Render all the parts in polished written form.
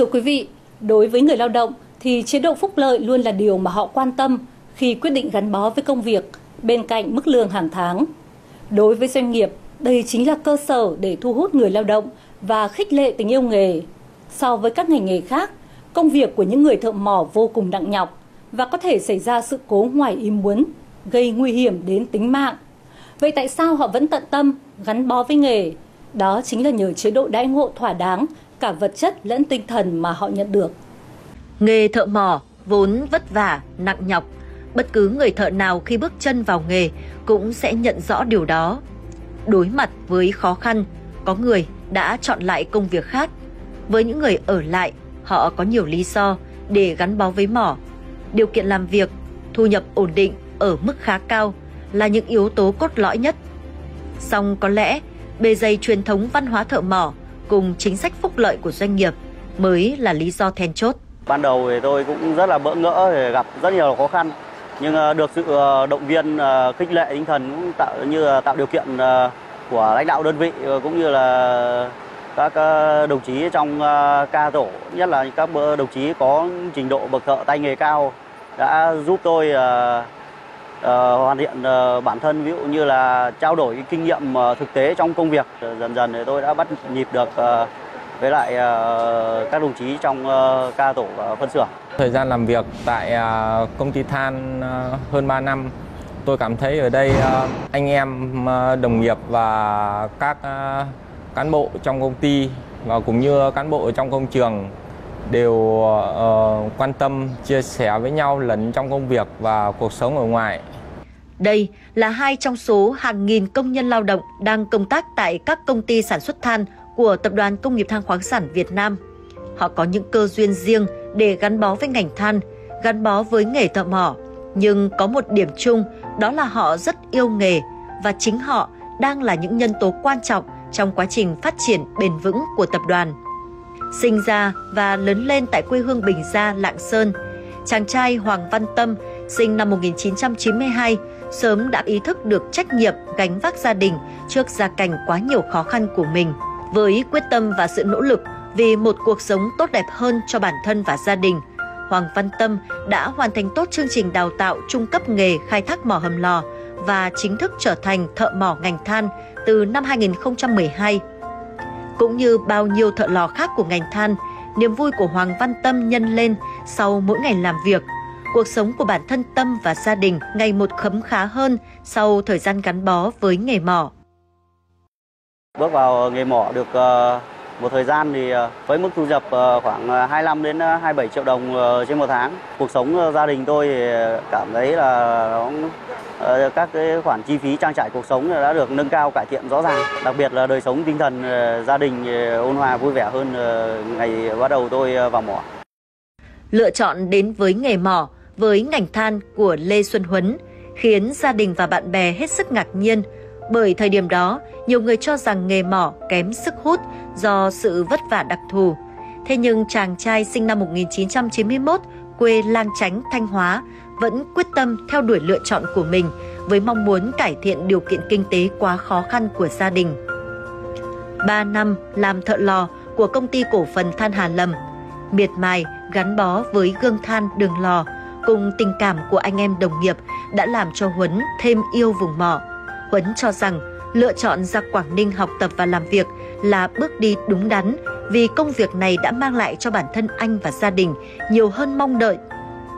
Thưa quý vị, đối với người lao động thì chế độ phúc lợi luôn là điều mà họ quan tâm khi quyết định gắn bó với công việc bên cạnh mức lương hàng tháng. Đối với doanh nghiệp, đây chính là cơ sở để thu hút người lao động và khích lệ tình yêu nghề. So với các ngành nghề khác, công việc của những người thợ mỏ vô cùng nặng nhọc và có thể xảy ra sự cố ngoài ý muốn, gây nguy hiểm đến tính mạng. Vậy tại sao họ vẫn tận tâm, gắn bó với nghề? Đó chính là nhờ chế độ đãi ngộ thỏa đáng, cả vật chất lẫn tinh thần mà họ nhận được. Nghề thợ mỏ vốn vất vả, nặng nhọc. Bất cứ người thợ nào khi bước chân vào nghề cũng sẽ nhận rõ điều đó. Đối mặt với khó khăn, có người đã chọn lại công việc khác. Với những người ở lại, họ có nhiều lý do để gắn bó với mỏ. Điều kiện làm việc, thu nhập ổn định ở mức khá cao là những yếu tố cốt lõi nhất. Song có lẽ bề dày truyền thống văn hóa thợ mỏ cùng chính sách phúc lợi của doanh nghiệp mới là lý do then chốt. Ban đầu thì tôi cũng rất là bỡ ngỡ, gặp rất nhiều khó khăn, nhưng được sự động viên, khích lệ tinh thần cũng tạo điều kiện của lãnh đạo đơn vị cũng như là các đồng chí trong ca tổ, nhất là các đồng chí có trình độ bậc thợ tay nghề cao đã giúp tôi hoàn thiện bản thân, ví dụ như là trao đổi cái kinh nghiệm thực tế trong công việc. Dần dần thì tôi đã bắt nhịp được với lại các đồng chí trong ca tổ và phân xưởng. Thời gian làm việc tại công ty than hơn 3 năm, tôi cảm thấy ở đây anh em đồng nghiệp và các cán bộ trong công ty và cũng như cán bộ trong công trường đều quan tâm, chia sẻ với nhau lẫn trong công việc và cuộc sống ở ngoài. Đây là hai trong số hàng nghìn công nhân lao động đang công tác tại các công ty sản xuất than của Tập đoàn Công nghiệp Than khoáng sản Việt Nam. Họ có những cơ duyên riêng để gắn bó với ngành than, gắn bó với nghề thợ mỏ. Nhưng có một điểm chung, đó là họ rất yêu nghề và chính họ đang là những nhân tố quan trọng trong quá trình phát triển bền vững của tập đoàn. Sinh ra và lớn lên tại quê hương Bình Gia, Lạng Sơn, chàng trai Hoàng Văn Tâm, sinh năm 1992, sớm đã ý thức được trách nhiệm gánh vác gia đình trước gia cảnh quá nhiều khó khăn của mình. Với quyết tâm và sự nỗ lực vì một cuộc sống tốt đẹp hơn cho bản thân và gia đình, Hoàng Văn Tâm đã hoàn thành tốt chương trình đào tạo trung cấp nghề khai thác mỏ hầm lò và chính thức trở thành thợ mỏ ngành than từ năm 2012. Cũng như bao nhiêu thợ lò khác của ngành than, niềm vui của Hoàng Văn Tâm nhân lên sau mỗi ngày làm việc. Cuộc sống của bản thân Tâm và gia đình ngày một khấm khá hơn sau thời gian gắn bó với nghề mỏ. Bước vào nghề mỏ được một thời gian thì với mức thu nhập khoảng 25 đến 27 triệu đồng trên một tháng. Cuộc sống gia đình tôi thì cảm thấy là các cái khoản chi phí trang trải cuộc sống đã được nâng cao, cải thiện rõ ràng. Đặc biệt là đời sống tinh thần gia đình ôn hòa, vui vẻ hơn ngày bắt đầu tôi vào mỏ. Lựa chọn đến với nghề mỏ, với ngành than của Lê Xuân Huấn khiến gia đình và bạn bè hết sức ngạc nhiên. Bởi thời điểm đó, nhiều người cho rằng nghề mỏ kém sức hút do sự vất vả đặc thù. Thế nhưng chàng trai sinh năm 1991, quê Lang Chánh, Thanh Hóa, vẫn quyết tâm theo đuổi lựa chọn của mình với mong muốn cải thiện điều kiện kinh tế quá khó khăn của gia đình. 3 năm làm thợ lò của công ty cổ phần Than Hà Lâm, miệt mài gắn bó với gương than đường lò cùng tình cảm của anh em đồng nghiệp đã làm cho Huấn thêm yêu vùng mỏ. Huấn cho rằng lựa chọn ra Quảng Ninh học tập và làm việc là bước đi đúng đắn vì công việc này đã mang lại cho bản thân anh và gia đình nhiều hơn mong đợi.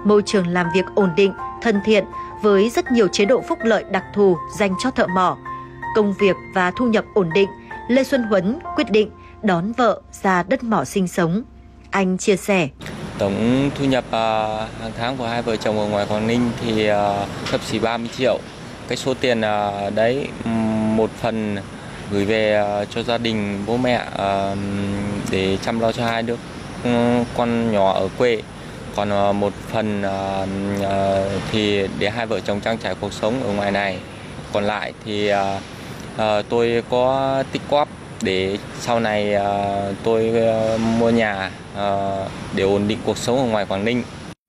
Môi trường làm việc ổn định, thân thiện với rất nhiều chế độ phúc lợi đặc thù dành cho thợ mỏ. Công việc và thu nhập ổn định, Lê Xuân Huấn quyết định đón vợ ra đất mỏ sinh sống. Anh chia sẻ. Tổng thu nhập hàng tháng của hai vợ chồng ở ngoài Quảng Ninh thì sắp xỉ 30 triệu. Cái số tiền đấy một phần gửi về cho gia đình bố mẹ để chăm lo cho hai đứa con nhỏ ở quê, còn một phần thì để hai vợ chồng trang trải cuộc sống ở ngoài này, còn lại thì tôi có tích góp để sau này tôi mua nhà để ổn định cuộc sống ở ngoài Quảng Ninh.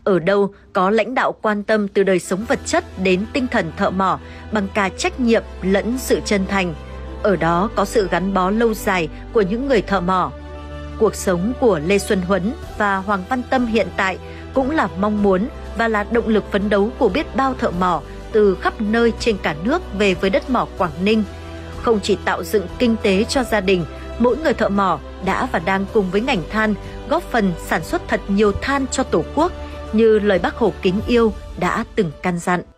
Ở đâu có lãnh đạo quan tâm từ đời sống vật chất đến tinh thần thợ mỏ bằng cả trách nhiệm lẫn sự chân thành, ở đó có sự gắn bó lâu dài của những người thợ mỏ. cuộc sống của Lê Xuân Huấn và Hoàng Văn Tâm hiện tại cũng là mong muốn và là động lực phấn đấu của biết bao thợ mỏ từ khắp nơi trên cả nước về với đất mỏ Quảng Ninh. Không chỉ tạo dựng kinh tế cho gia đình, mỗi người thợ mỏ đã và đang cùng với ngành than góp phần sản xuất thật nhiều than cho Tổ quốc như lời Bác Hồ kính yêu đã từng căn dặn.